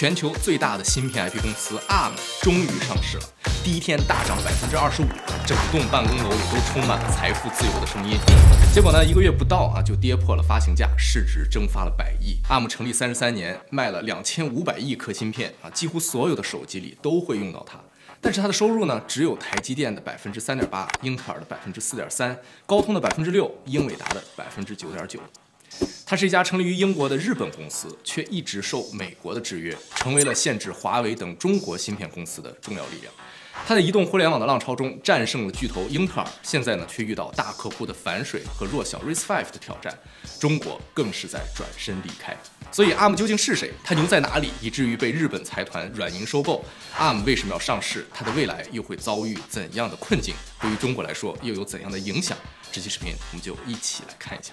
全球最大的芯片 IP 公司 ARM 终于上市了，第一天大涨25%，整栋办公楼里都充满了财富自由的声音。结果呢，一个月不到啊，就跌破了发行价，市值蒸发了100亿。ARM 成立33年，卖了2500亿颗芯片啊，几乎所有的手机里都会用到它。 但是它的收入呢，只有台积电的3.8%，英特尔的4.3%，高通的6%，英伟达的9.9%。它是一家成立于英国的日本公司，却一直受美国的制约，成为了限制华为等中国芯片公司的重要力量。它在移动互联网的浪潮中战胜了巨头英特尔，现在呢却遇到大客户的反水和弱小 RISC-V 的挑战，中国更是在转身离开。 所以 ARM 究竟是谁？它牛在哪里？以至于被日本财团软银收购 ？ARM 为什么要上市？它的未来又会遭遇怎样的困境？对于中国来说又有怎样的影响？这期视频我们就一起来看一下。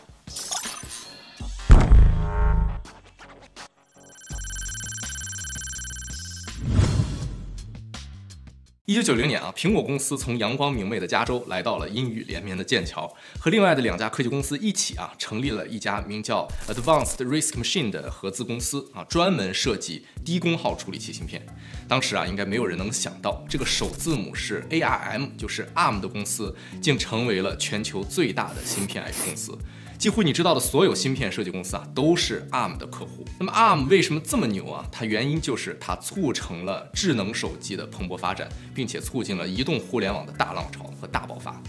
1990年啊，苹果公司从阳光明媚的加州来到了阴雨连绵的剑桥，和另外的2家科技公司一起啊，成立了一家名叫 Advanced Risk Machine 的合资公司啊，专门设计低功耗处理器芯片。当时啊，应该没有人能想到，这个首字母是 ARM， 就是 ARM 的公司，竟成为了全球最大的芯片 IP 公司。 几乎你知道的所有芯片设计公司啊，都是 ARM 的客户。那么 ARM 为什么这么牛啊？它原因就是它促成了智能手机的蓬勃发展，并且促进了移动互联网的大浪潮和大爆发。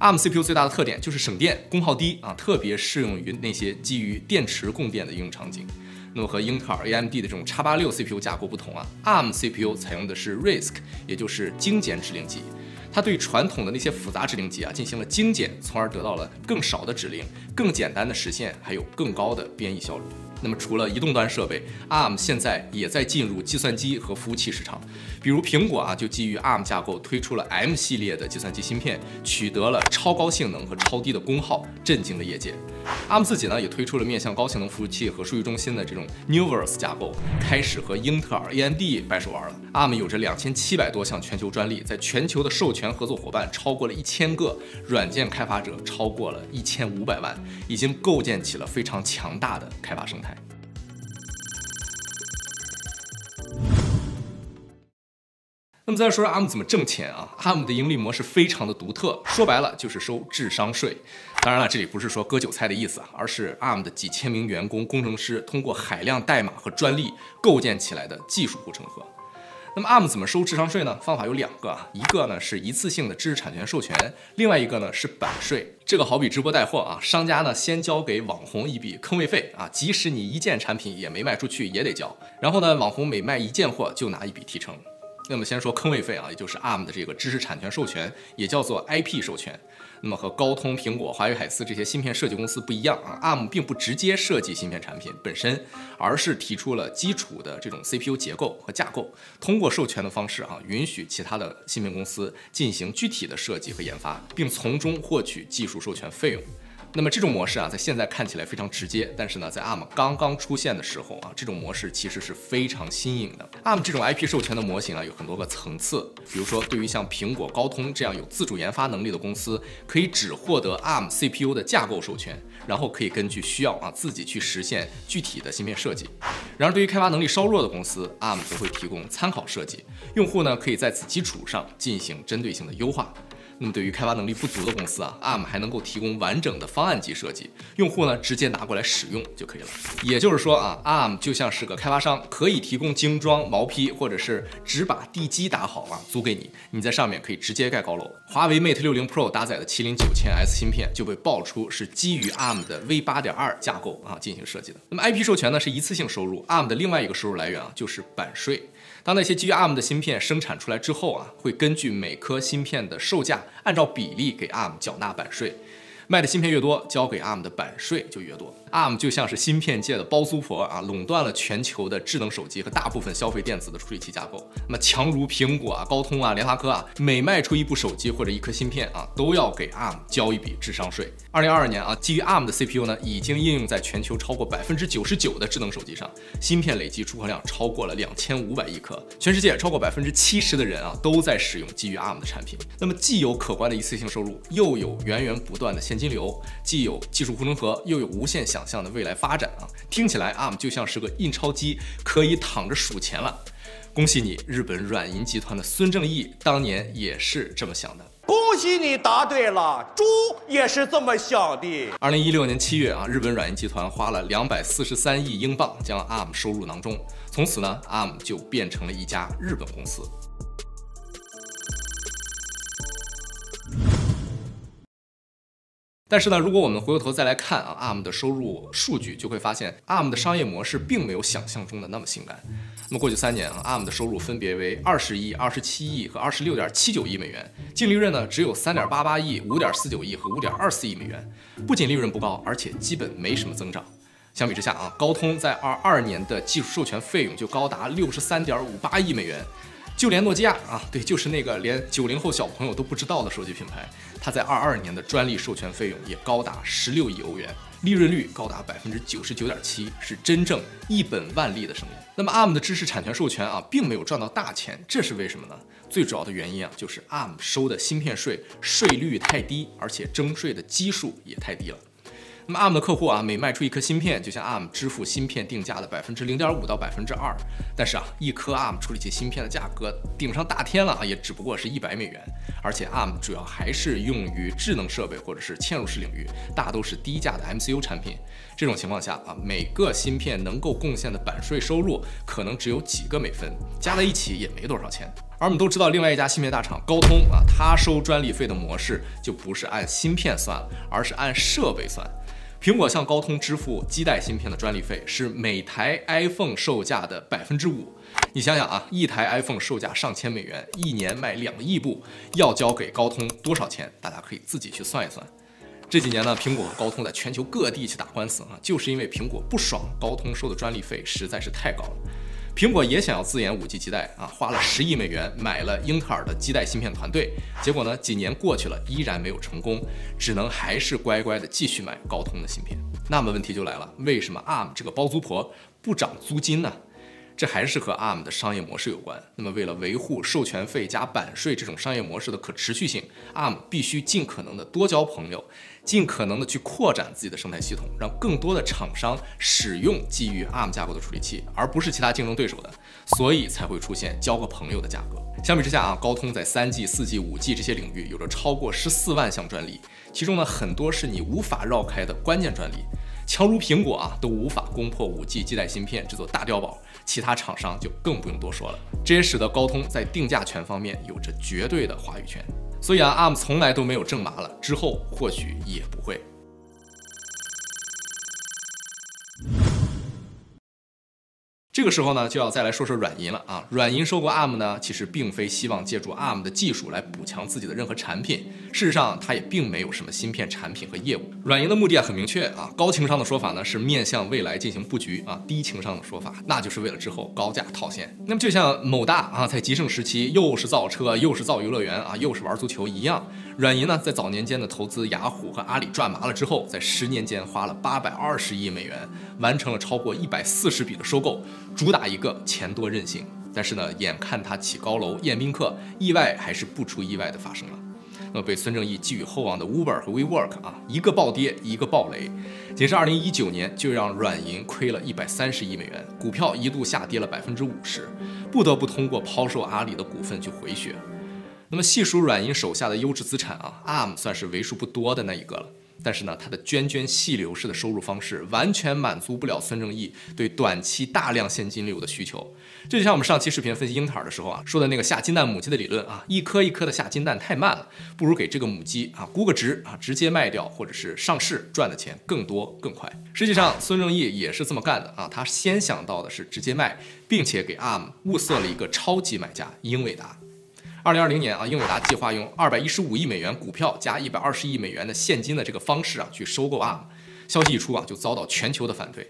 ARM CPU 最大的特点就是省电、功耗低啊，特别适用于那些基于电池供电的应用场景。 那么和英特尔、AMD 的这种 X86 CPU 架构不同啊 ，ARM CPU 采用的是 RISC， 也就是精简指令集。它对传统的那些复杂指令集啊进行了精简，从而得到了更少的指令、更简单的实现，还有更高的编译效率。那么除了移动端设备 ，ARM 现在也在进入计算机和服务器市场。比如苹果啊就基于 ARM 架构推出了 M 系列的计算机芯片，取得了超高性能和超低的功耗，震惊了业界。 ARM 自己呢也推出了面向高性能服务器和数据中心的这种 Neoverse 架构，开始和英特尔、AMD 掰手腕了。ARM 有着2700多项全球专利，在全球的授权合作伙伴超过了1000个，软件开发者超过了1500万，已经构建起了非常强大的开发生态。 那么再说 ARM 怎么挣钱啊 ？ARM 的盈利模式非常的独特，说白了就是收智商税。当然了，这里不是说割韭菜的意思啊，而是 ARM 的几千名员工、工程师通过海量代码和专利构建起来的技术护城河。 那么 ARM 怎么收智商税呢？方法有2个啊，一个呢是一次性的知识产权授权，另外一个呢是版税。这个好比直播带货啊，商家呢先交给网红一笔坑位费啊，即使你1件产品也没卖出去也得交。然后呢，网红每卖1件货就拿一笔提成。 那么先说坑位费啊，也就是 ARM 的这个知识产权授权，也叫做 IP 授权。那么和高通、苹果、华为、海思这些芯片设计公司不一样啊 ，ARM 并不直接设计芯片产品本身，而是提出了基础的这种 CPU 结构和架构，通过授权的方式啊，允许其他的芯片公司进行具体的设计和研发，并从中获取技术授权费用。 那么这种模式啊，在现在看起来非常直接，但是呢，在 ARM 刚刚出现的时候啊，这种模式其实是非常新颖的。ARM 这种 IP 授权的模型啊，有很多个层次，比如说对于像苹果、高通这样有自主研发能力的公司，可以只获得 ARM CPU 的架构授权，然后可以根据需要啊自己去实现具体的芯片设计。然而，对于开发能力稍弱的公司 ，ARM 则会提供参考设计，用户呢可以在此基础上进行针对性的优化。 那么对于开发能力不足的公司啊 ，ARM 还能够提供完整的方案级设计，用户呢直接拿过来使用就可以了。也就是说啊 ，ARM 就像是个开发商，可以提供精装、毛坯，或者是只把地基打好啊租给你，你在上面可以直接盖高楼。华为 Mate 60 Pro 搭载的麒麟 9000S 芯片就被爆出是基于 ARM 的 V8.2 架构啊进行设计的。那么 IP 授权呢是一次性收入 ，ARM 的另外一个收入来源啊就是版税。 当那些基于 ARM 的芯片生产出来之后啊，会根据每颗芯片的售价，按照比例给 ARM 缴纳版税。卖的芯片越多，交给 ARM 的版税就越多。ARM 就像是芯片界的包租婆啊，垄断了全球的智能手机和大部分消费电子的处理器架构。那么强如苹果啊、高通啊、联发科啊，每卖出1部手机或者1颗芯片啊，都要给 ARM 交一笔智商税。2022年啊，基于 ARM 的 CPU 呢，已经应用在全球超过99%的智能手机上，芯片累计出货量超过了2500亿颗。全世界超过70%的人啊，都在使用基于 ARM 的产品。那么既有可观的一次性收入，又有源源不断的现现金流，既有技术护城河，又有无限想象的未来发展啊！听起来 ARM 就像是个印钞机，可以躺着数钱了。恭喜你，日本软银集团的孙正义当年也是这么想的。 恭喜你答对了，猪也是这么想的。2016年7月啊，日本软银集团花了243亿英镑将 ARM 收入囊中，从此呢 ，ARM 就变成了一家日本公司。但是呢，如果我们回过头再来看啊 ，ARM 的收入数据，就会发现 ARM 的商业模式并没有想象中的那么性感。那么过去3年啊 ，ARM 的收入分别为20亿、27亿和26.79亿美元，净利润呢只有3.88亿、5.49亿和5.24亿美元。不仅利润不高，而且基本没什么增长。相比之下啊，高通在22年的技术授权费用就高达63.58亿美元。 就连诺基亚啊，对，就是那个连90后小朋友都不知道的手机品牌，它在22年的专利授权费用也高达16亿欧元，利润率高达99.7%，是真正一本万利的生意。那么 ARM 的知识产权授权啊，并没有赚到大钱，这是为什么呢？最主要的原因啊，就是 ARM 收的芯片税税率太低，而且征税的基数也太低了。 那么 ARM 的客户啊，每卖出一颗芯片，就向 ARM 支付芯片定价的0.5% 到2%。但是啊，一颗 ARM 处理器芯片的价格顶不上大天了啊，也只不过是100美元。而且 ARM 主要还是用于智能设备或者是嵌入式领域，大都是低价的 MCU 产品。这种情况下啊，每个芯片能够贡献的版税收入可能只有几个美分，加在一起也没多少钱。 而我们都知道，另外一家芯片大厂高通啊，它收专利费的模式就不是按芯片算了，而是按设备算。苹果向高通支付基带芯片的专利费是每台 iPhone 售价的5%。你想想啊，一台 iPhone 售价上千美元，一年卖2亿部，要交给高通多少钱？大家可以自己去算一算。 这几年呢，苹果和高通在全球各地去打官司啊，就是因为苹果不爽高通收的专利费实在是太高了。苹果也想要自研5G 基带啊，花了10亿美元买了英特尔的基带芯片团队，结果呢，几年过去了，依然没有成功，只能还是乖乖的继续买高通的芯片。那么问题就来了，为什么 ARM 这个包租婆不涨租金呢？ 这还是和 ARM 的商业模式有关。那么，为了维护授权费加版税这种商业模式的可持续性 ，ARM 必须尽可能的多交朋友，尽可能的去扩展自己的生态系统，让更多的厂商使用基于 ARM 架构的处理器，而不是其他竞争对手的，所以才会出现交个朋友的价格。相比之下啊，高通在3G、4G、5G 这些领域有着超过14万项专利，其中呢很多是你无法绕开的关键专利。 强如苹果啊，都无法攻破5G 基带芯片这座大碉堡，其他厂商就更不用多说了。这也使得高通在定价权方面有着绝对的话语权。所以啊 ，ARM 从来都没有正麻了，之后或许也不会。 这个时候呢，就要再来说说软银了啊。软银收购 ARM 呢，其实并非希望借助 ARM 的技术来补强自己的任何产品。事实上，它也并没有什么芯片产品和业务。软银的目的啊很明确啊，高情商的说法呢是面向未来进行布局啊，低情商的说法那就是为了之后高价套现。那么就像某大啊在极盛时期又是造车又是造游乐园啊又是玩足球一样，软银呢在早年间的投资雅虎和阿里赚麻了之后，在10年间花了820亿美元，完成了超过140笔的收购。 主打一个钱多任性，但是呢，眼看他起高楼宴宾客，意外还是不出意外的发生了。那么被孙正义寄予厚望的 Uber 和 WeWork 啊，一个暴跌，一个暴雷，仅是2019年就让软银亏了130亿美元，股票一度下跌了50%，不得不通过抛售阿里的股份去回血。那么细数软银手下的优质资产啊 ，ARM 算是为数不多的那一个了。 但是呢，它的涓涓细流式的收入方式完全满足不了孙正义对短期大量现金流的需求。这就像我们上期视频分析英特尔的时候啊，说的那个下金蛋母鸡的理论啊，一颗一颗的下金蛋太慢了，不如给这个母鸡啊估个值啊，直接卖掉或者是上市赚的钱更多更快。实际上，孙正义也是这么干的啊，他先想到的是直接卖，并且给 ARM 物色了一个超级买家英伟达。 2020年啊，英伟达计划用215亿美元股票加120亿美元的现金的这个方式啊，去收购 ARM。消息一出啊，就遭到全球的反对。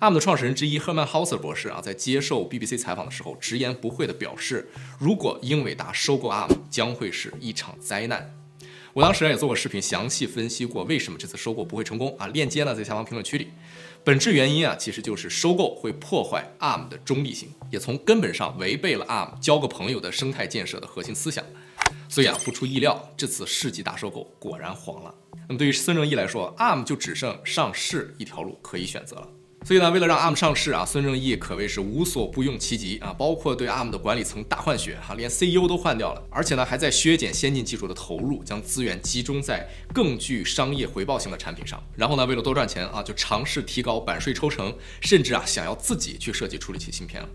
ARM 的创始人之一赫曼·豪瑟博士啊，在接受 BBC 采访的时候，直言不讳地表示，如果英伟达收购 ARM， 将会是一场灾难。 我当时也做过视频，详细分析过为什么这次收购不会成功啊。链接呢在下方评论区里。本质原因啊，其实就是收购会破坏 ARM 的中立性，也从根本上违背了 ARM 交个朋友的生态建设的核心思想。所以啊，不出意料，这次世纪大收购果然黄了。那么对于孙正义来说 ，ARM 就只剩上市一条路可以选择了。所以呢，为了让 ARM 上市啊，孙正义可谓是无所不用其极啊，包括对 ARM 的管理层大换血啊，连 CEO 都换掉了，而且呢，还在削减先进技术的投入，将资源集中在更具商业回报性的产品上。然后呢，为了多赚钱啊，就尝试提高版税抽成，甚至啊，想要自己去设计处理器芯片了。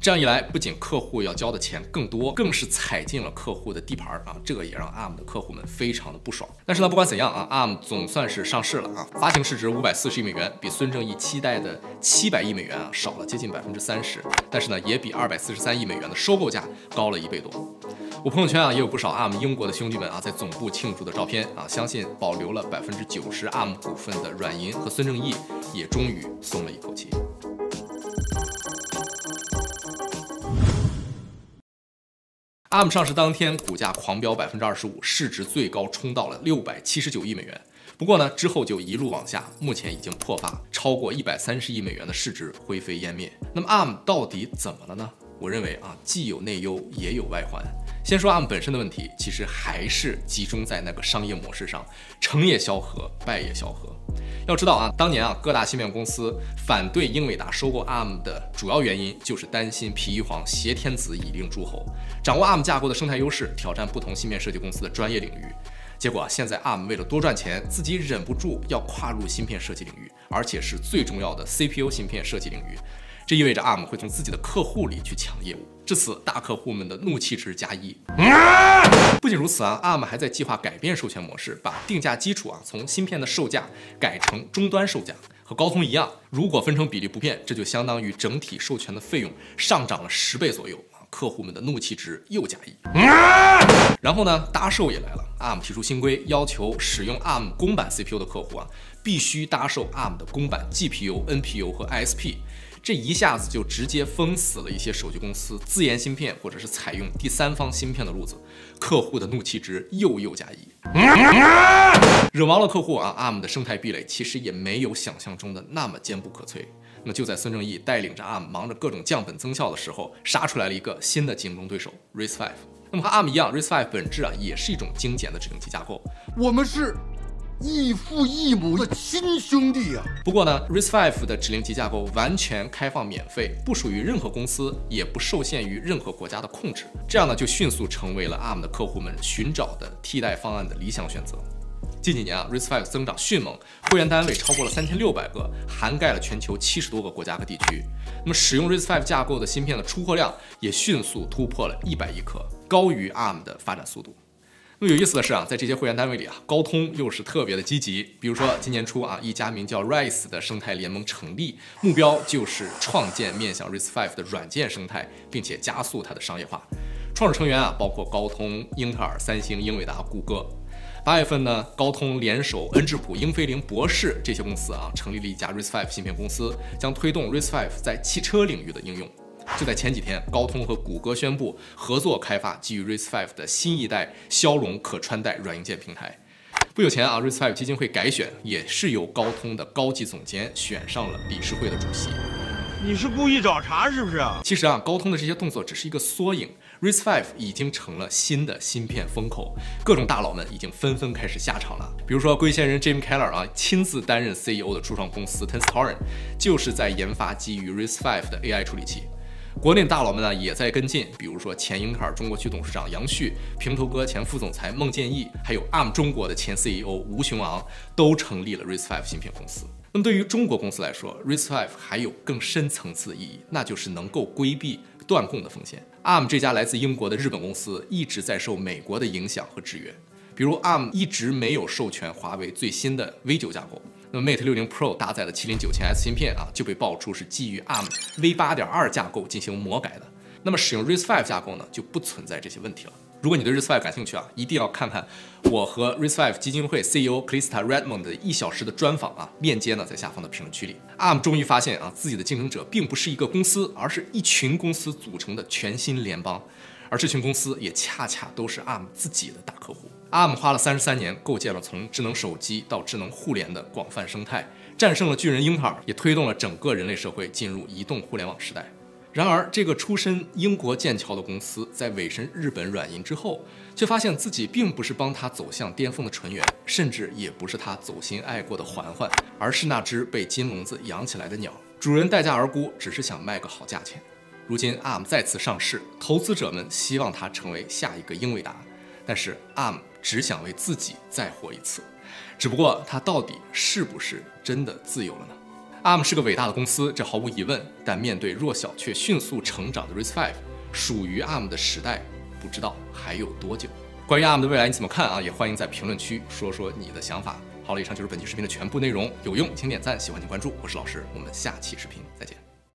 这样一来，不仅客户要交的钱更多，更是踩进了客户的地盘啊！这个也让 ARM 的客户们非常的不爽。但是呢，不管怎样啊 ，ARM 总算是上市了啊，发行市值540亿美元，比孙正义期待的700亿美元啊少了接近30%，但是呢，也比243亿美元的收购价高了1倍多。我朋友圈啊也有不少 ARM 英国的兄弟们啊在总部庆祝的照片啊，相信保留了90%ARM 股份的软银和孙正义也终于松了一口气。 ARM 上市当天，股价狂飙25%，市值最高冲到了679亿美元。不过呢，之后就一路往下，目前已经破发，超过130亿美元的市值灰飞烟灭。那么 ARM 到底怎么了呢？我认为啊，既有内忧也有外患。先说 ARM 本身的问题，其实还是集中在那个商业模式上，成也萧何，败也萧何。 要知道啊，当年啊各大芯片公司反对英伟达收购 ARM 的主要原因，就是担心皮一黄挟天子以令诸侯，掌握 ARM 架构的生态优势，挑战不同芯片设计公司的专业领域。结果啊，现在 ARM 为了多赚钱，自己忍不住要跨入芯片设计领域，而且是最重要的 CPU 芯片设计领域。这意味着 ARM 会从自己的客户里去抢业务，至此大客户们的怒气值+1。不仅如此啊 ，ARM 还在计划改变授权模式，把定价基础啊从芯片的售价改成终端售价。和高通一样，如果分成比例不变，这就相当于整体授权的费用上涨了10倍左右。 客户们的怒气值又+1。然后呢，搭售也来了。ARM 提出新规，要求使用 ARM 公版 CPU 的客户啊，必须搭售 ARM 的公版 GPU、NPU 和 ISP。这一下子就直接封死了一些手机公司自研芯片或者是采用第三方芯片的路子，客户的怒气值又+1。惹毛了客户啊 ，ARM 的生态壁垒其实也没有想象中的那么坚不可摧。 那就在孙正义带领着 ARM 忙着各种降本增效的时候，杀出来了一个新的竞争对手 RISC-V。那么和 ARM 一样 ，RISC-V 本质啊也是一种精简的指令集架构。我们是异父异母的亲兄弟啊！不过呢 ，RISC-V 的指令集架构完全开放免费，不属于任何公司，也不受限于任何国家的控制。这样呢，就迅速成为了 ARM 的客户们寻找的替代方案的理想选择。 近几年啊 ，RISC-V 增长迅猛，会员单位超过了3600个，涵盖了全球70多个国家和地区。那么，使用 RISC-V 架构的芯片的出货量也迅速突破了100亿颗，高于 ARM 的发展速度。那么有意思的是啊，在这些会员单位里啊，高通又是特别的积极。比如说今年初啊，一家名叫 Rise 的生态联盟成立，目标就是创建面向 RISC-V 的软件生态，并且加速它的商业化。创始成员啊，包括高通、英特尔、三星、英伟达、谷歌。 8月份呢，高通联手恩智浦、英飞凌、博士这些公司啊，成立了一家 RISC-V 芯片公司，将推动 RISC-V 在汽车领域的应用。就在前几天，高通和谷歌宣布合作开发基于 RISC-V 的新一代骁龙可穿戴软硬件平台。不久前啊 ，RISC-V 基金会改选，也是由高通的高级总监选上了理事会的主席。你是故意找茬是不是啊？其实啊，高通的这些动作只是一个缩影。 RISC-V 已经成了新的芯片风口，各种大佬们已经纷纷开始下场了。比如说，龟仙人 Jim Keller 啊，亲自担任 CEO 的初创公司 Tenstorrent， 就是在研发基于 RISC-V 的 AI 处理器。国内大佬们呢也在跟进，比如说前英特尔中国区董事长杨旭、平头哥前副总裁孟建义，还有 ARM 中国的前 CEO 吴雄昂，都成立了 RISC-V 芯片公司。 那么对于中国公司来说 ，RISC-V 还有更深层次的意义，那就是能够规避断供的风险。ARM 这家来自英国的日本公司一直在受美国的影响和制约，比如 ARM 一直没有授权华为最新的 V9 架构，那么 Mate 60 Pro 搭载的麒麟 9000S 芯片啊就被爆出是基于 ARM V8.2 架构进行魔改的。那么使用 RISC-V 架构呢，就不存在这些问题了。 如果你对 RISC-V 感兴趣啊，一定要看看我和 RISC-V 基金会 CEO Krista Redmond 的1小时的专访啊，链接呢在下方的评论区里。ARM 终于发现啊，自己的竞争者并不是一个公司，而是一群公司组成的全新联邦，而这群公司也恰恰都是 ARM 自己的大客户。ARM 花了33年构建了从智能手机到智能互联的广泛生态，战胜了巨人英特尔，也推动了整个人类社会进入移动互联网时代。然而，这个出身英国剑桥的公司，在委身日本软银之后，却发现自己并不是帮他走向巅峰的纯元，甚至也不是他走心爱过的环环，而是那只被金笼子养起来的鸟。主人待价而沽，只是想卖个好价钱。如今 ARM 再次上市，投资者们希望它成为下一个英伟达，但是 ARM 只想为自己再活一次。只不过，它到底是不是真的自由了呢？ ARM 是个伟大的公司，这毫无疑问。但面对弱小却迅速成长的 RISC-V， 属于 ARM 的时代不知道还有多久。关于 ARM 的未来你怎么看啊？也欢迎在评论区说说你的想法。好了，以上就是本期视频的全部内容，有用请点赞，喜欢请关注。我是老石，我们下期视频再见。